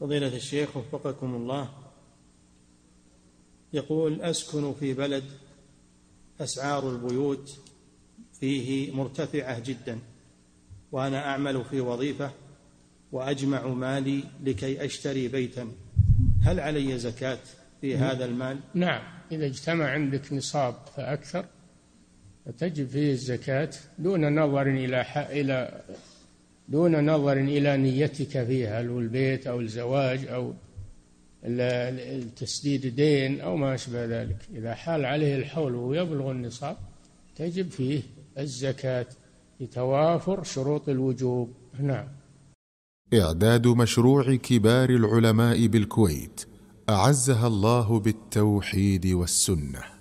فضيلة الشيخ وفقكم الله، يقول: أسكن في بلد أسعار البيوت فيه مرتفعة جدا، وأنا أعمل في وظيفة وأجمع مالي لكي أشتري بيتا، هل علي زكاة في هذا المال؟ نعم، إذا اجتمع عندك نصاب فأكثر فتجب فيه الزكاة دون نظر إلى نيتك فيها، هل هو البيت أو الزواج أو التسديد دين أو ما أشبه ذلك. إذا حال عليه الحول ويبلغ النصاب تجب فيه الزكاة لتوافر شروط الوجوب. نعم. إعداد مشروع كبار العلماء بالكويت أعزها الله بالتوحيد والسنة.